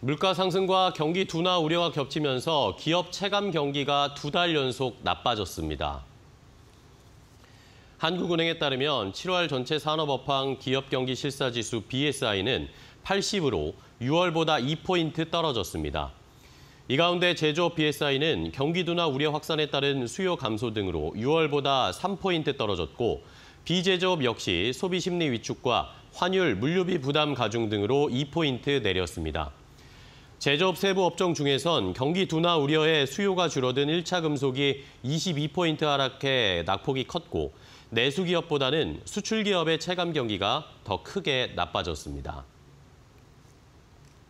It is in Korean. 물가 상승과 경기 둔화 우려가 겹치면서 기업 체감 경기가 두 달 연속 나빠졌습니다. 한국은행에 따르면 7월 전체 산업어팡 기업 경기 실사지수 BSI는 80으로 6월보다 2포인트 떨어졌습니다. 이 가운데 제조 BSI는 경기 둔화 우려 확산에 따른 수요 감소 등으로 6월보다 3포인트 떨어졌고, 비제조업 역시 소비 심리 위축과 환율, 물류비 부담 가중 등으로 2포인트 내렸습니다. 제조업 세부 업종 중에선 경기 둔화 우려에 수요가 줄어든 1차 금속이 22포인트 하락해 낙폭이 컸고, 내수기업보다는 수출기업의 체감 경기가 더 크게 나빠졌습니다.